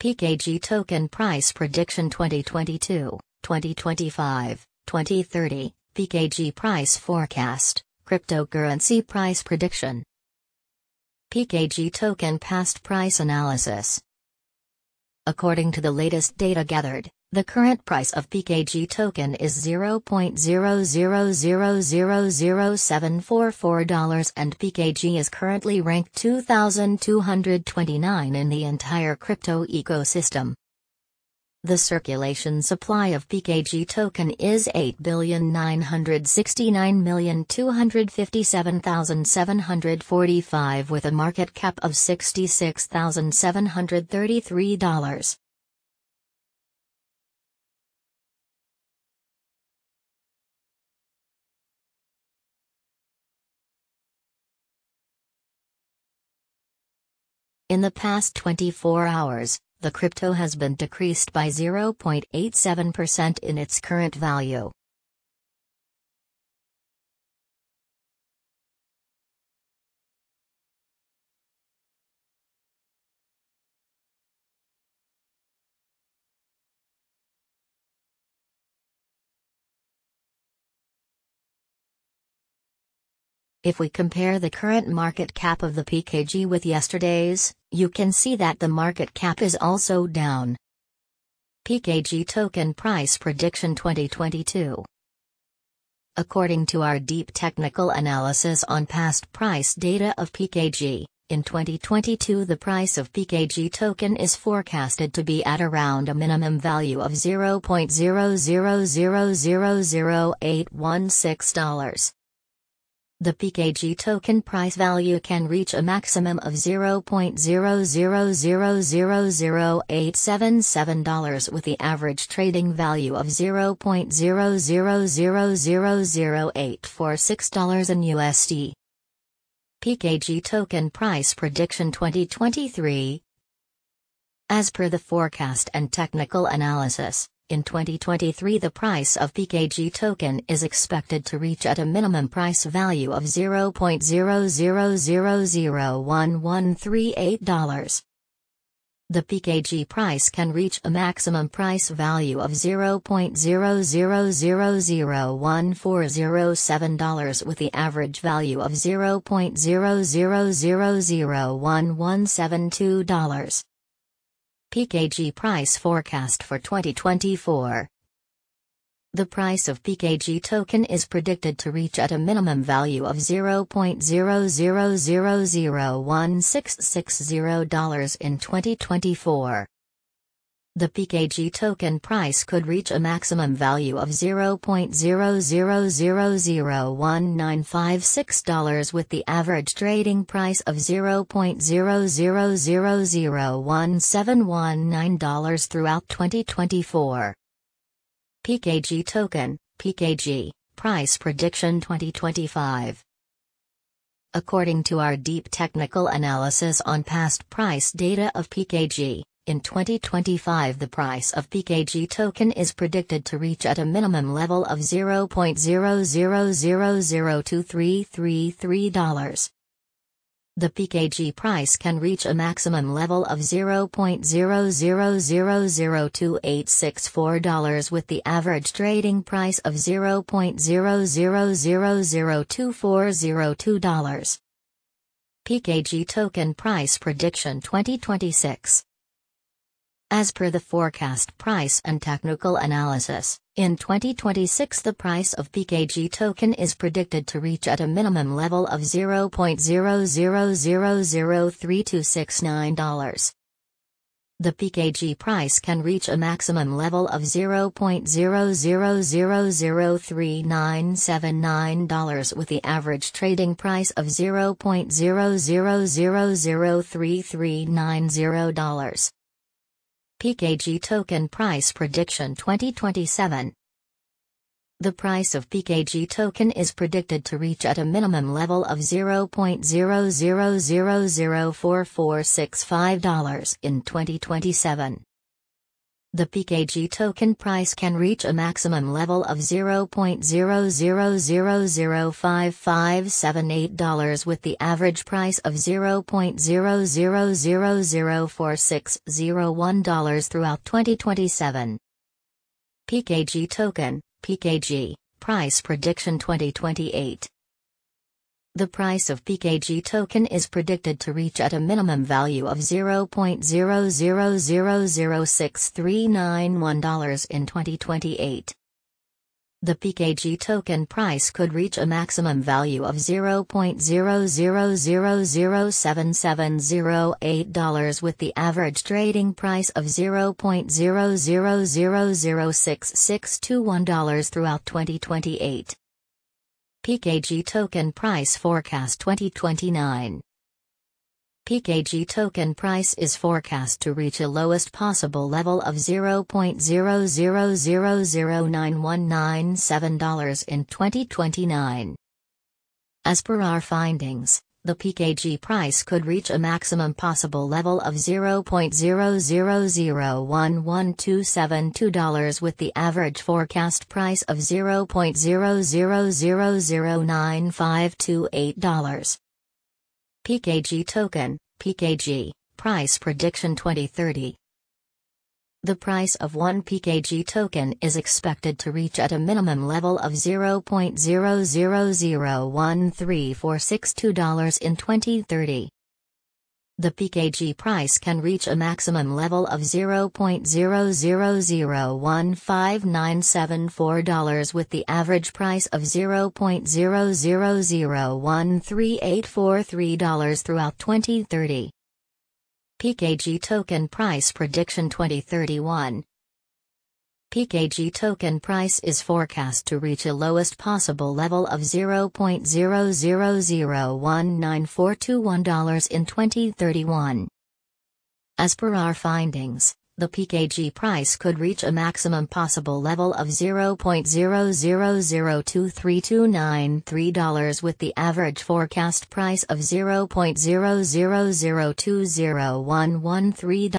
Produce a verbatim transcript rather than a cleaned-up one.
P K G Token Price Prediction twenty twenty-two, twenty twenty-five, twenty thirty, P K G Price Forecast, Cryptocurrency Price Prediction. P K G Token Past Price Analysis. According to the latest data gathered, the current price of P K G token is zero point zero zero zero zero zero seven four four dollars and P K G is currently ranked two thousand two hundred twenty-nine in the entire crypto ecosystem. The circulation supply of P K G token is eight billion nine hundred sixty-nine million two hundred fifty-seven thousand seven hundred forty-five with a market cap of sixty-six thousand seven hundred thirty-three dollars. In the past twenty-four hours, the crypto has been decreased by zero point eight seven percent in its current value. If we compare the current market cap of the P K G with yesterday's, you can see that the market cap is also down. P K G Token Price Prediction twenty twenty-two. According to our deep technical analysis on past price data of P K G, in twenty twenty-two the price of P K G token is forecasted to be at around a minimum value of zero point zero zero zero zero zero eight one six dollars. The P K G token price value can reach a maximum of zero point zero zero zero zero zero eight seven seven dollars with the average trading value of zero point zero zero zero zero zero eight four six dollars in U S D. P K G Token Price Prediction twenty twenty-three. As per the forecast and technical analysis, in twenty twenty-three the price of P K G token is expected to reach at a minimum price value of zero point zero zero zero zero one one three eight dollars. The P K G price can reach a maximum price value of zero point zero zero zero zero one four zero seven dollars with the average value of zero point zero zero zero zero one one seven two dollars. P K G Price Forecast for twenty twenty-four. The price of P K G token is predicted to reach at a minimum value of zero point zero zero zero zero one six six zero dollars in twenty twenty-four. The P K G token price could reach a maximum value of zero point zero zero zero zero one nine five six dollars with the average trading price of zero point zero zero zero zero one seven one nine dollars throughout twenty twenty-four. P K G token, P K G, Price Prediction twenty twenty-five. According to our deep technical analysis on past price data of P K G, in twenty twenty-five the price of P K G token is predicted to reach at a minimum level of zero point zero zero zero zero two three three three dollars. The P K G price can reach a maximum level of zero point zero zero zero zero two eight six four dollars with the average trading price of zero point zero zero zero zero two four zero two dollars. P K G Token Price Prediction twenty twenty-six. As per the forecast price and technical analysis, in twenty twenty-six the price of P K G token is predicted to reach at a minimum level of zero point zero zero zero zero three two six nine dollars. The P K G price can reach a maximum level of zero point zero zero zero zero three nine seven nine dollars with the average trading price of zero point zero zero zero zero three three nine zero dollars. P K G Token Price Prediction twenty twenty-seven. The price of P K G token is predicted to reach at a minimum level of zero point zero zero zero zero four four six five dollars in twenty twenty-seven. the P K G token price can reach a maximum level of zero point zero zero zero zero five five seven eight dollars with the average price of zero point zero zero zero zero four six zero one dollars throughout twenty twenty-seven. P K G token, P K G, price prediction twenty twenty-eight. The price of P K G token is predicted to reach at a minimum value of zero point zero zero zero zero six three nine one dollars in twenty twenty-eight. The P K G token price could reach a maximum value of zero point zero zero zero zero seven seven zero eight dollars with the average trading price of zero point zero zero zero zero six six two one dollars throughout twenty twenty-eight. P K G token price forecast twenty twenty-nine. P K G token price is forecast to reach a lowest possible level of zero point zero zero zero zero nine one nine seven dollars in twenty twenty-nine. As per our findings, the P K G price could reach a maximum possible level of zero point zero zero zero one one two seven two dollars with the average forecast price of zero point zero zero zero zero nine five two eight dollars. P K G token, P K G, price prediction twenty thirty. The price of one P K G token is expected to reach at a minimum level of zero point zero zero zero one three four six two dollars in twenty thirty. The P K G price can reach a maximum level of zero point zero zero zero one five nine seven four dollars with the average price of zero point zero zero zero one three eight four three dollars throughout twenty thirty. P K G token price prediction twenty thirty-one. P K G token price is forecast to reach a lowest possible level of zero point zero zero zero one nine four two one dollars in twenty thirty-one. As per our findings, the P K G price could reach a maximum possible level of zero point zero zero zero two three two nine three dollars with the average forecast price of zero point zero zero zero two zero one one three dollars.